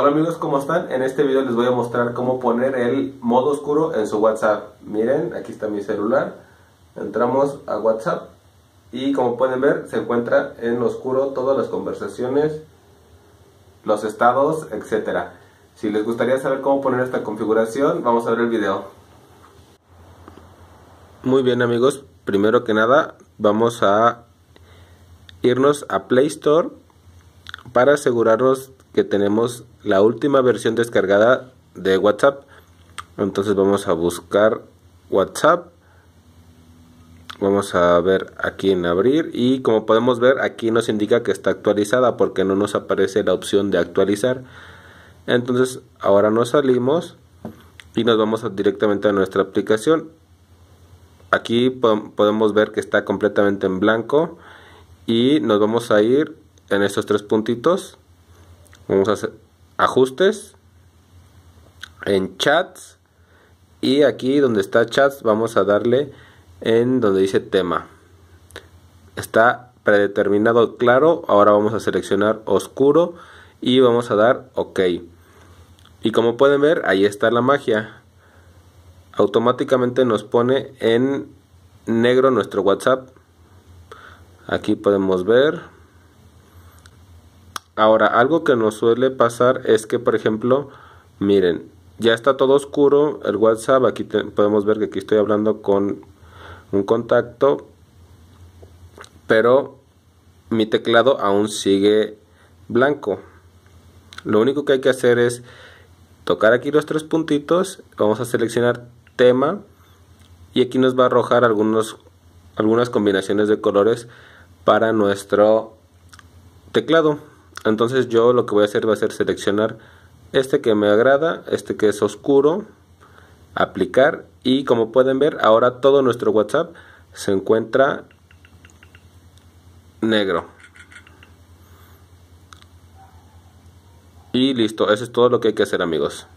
Hola amigos, ¿cómo están? En este video les voy a mostrar cómo poner el modo oscuro en su WhatsApp. Miren, aquí está mi celular. Entramos a WhatsApp y como pueden ver, se encuentra en oscuro todas las conversaciones, los estados, etc. Si les gustaría saber cómo poner esta configuración, vamos a ver el video. Muy bien amigos, primero que nada vamos a irnos a Play Store para asegurarnos que tenemos la última versión descargada de WhatsApp. Entonces vamos a buscar WhatsApp, vamos a ver aquí en abrir y como podemos ver aquí nos indica que está actualizada porque no nos aparece la opción de actualizar. Entonces ahora nos salimos y nos vamos directamente a nuestra aplicación. Aquí podemos ver que está completamente en blanco y nos vamos a ir en estos tres puntitos. Vamos a hacer ajustes, en chats, y aquí donde está chats vamos a darle en donde dice tema. Está predeterminado claro, ahora vamos a seleccionar oscuro y vamos a dar OK. Y como pueden ver, ahí está la magia. Automáticamente nos pone en negro nuestro WhatsApp. Aquí podemos ver. Ahora, algo que nos suele pasar es que, por ejemplo, miren, ya está todo oscuro el WhatsApp. Aquí podemos ver que aquí estoy hablando con un contacto, pero mi teclado aún sigue blanco. Lo único que hay que hacer es tocar aquí los tres puntitos, vamos a seleccionar tema y aquí nos va a arrojar algunas combinaciones de colores para nuestro teclado. Entonces yo lo que voy a hacer va a ser seleccionar este que me agrada, este que es oscuro, aplicar y como pueden ver ahora todo nuestro WhatsApp se encuentra negro. Y listo, eso es todo lo que hay que hacer amigos.